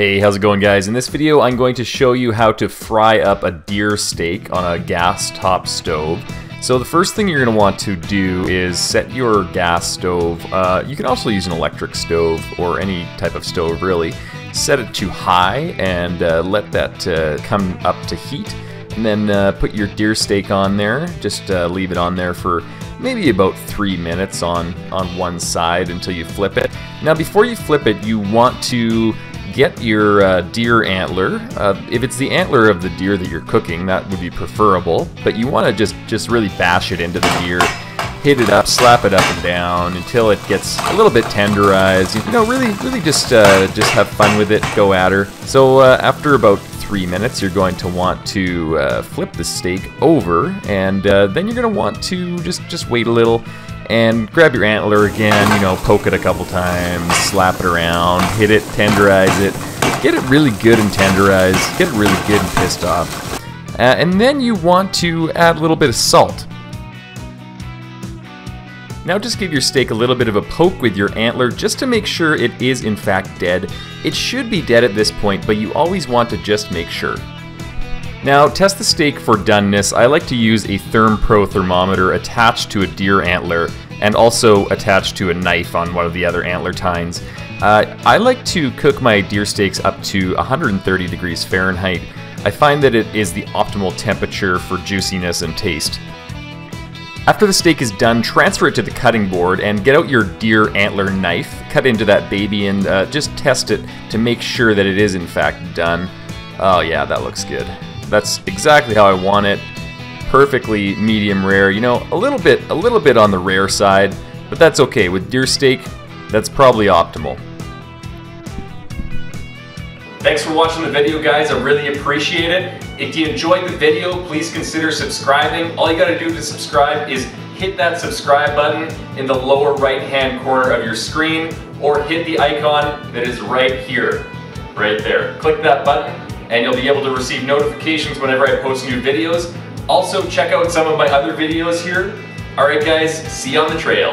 Hey, how's it going, guys? In this video, I'm going to show you how to fry up a deer steak on a gas top stove. So the first thing you're going to want to do is set your gas stove, you can also use an electric stove or any type of stove really, set it to high and let that come up to heat. And then put your deer steak on there, just leave it on there for maybe about 3 minutes on one side until you flip it. Now before you flip it, you want to get your deer antler. If it's the antler of the deer that you're cooking, that would be preferable, but you want to just really bash it into the deer, hit it up, slap it up and down until it gets a little bit tenderized. You know, really just have fun with it, go at her. So after about 3 minutes, you're going to want to flip the steak over, and then you're going to want to just wait a little and grab your antler again, you know, poke it a couple times, slap it around, hit it, tenderize it, get it really good and tenderized, get it really good and pissed off. And then you want to add a little bit of salt. Now just give your steak a little bit of a poke with your antler just to make sure it is in fact dead. It should be dead at this point, but you always want to just make sure. Now test the steak for doneness. I like to use a Therm-Pro thermometer attached to a deer antler and also attached to a knife on one of the other antler tines. I like to cook my deer steaks up to 130 degrees Fahrenheit. I find that it is the optimal temperature for juiciness and taste. After the steak is done, transfer it to the cutting board and get out your deer antler knife, cut into that baby and just test it to make sure that it is in fact done. Oh yeah, that looks good. That's exactly how I want it. Perfectly medium rare, you know, a little bit on the rare side, but that's okay. With deer steak, that's probably optimal. Thanks for watching the video, guys. I really appreciate it. If you enjoyed the video, please consider subscribing. All you gotta do to subscribe is hit that subscribe button in the lower right-hand corner of your screen, or hit the icon that is right here, right there. Click that button and you'll be able to receive notifications whenever I post new videos. Also, check out some of my other videos here. All right, guys, see you on the trail.